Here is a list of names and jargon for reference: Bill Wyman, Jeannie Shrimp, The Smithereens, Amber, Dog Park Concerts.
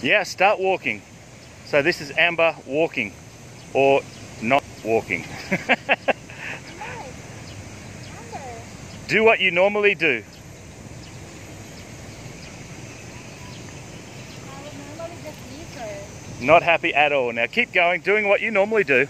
Yeah, start walking. So this is Amber walking, or not walking. Do what you normally do. Not happy at all. Now keep going, doing what you normally do.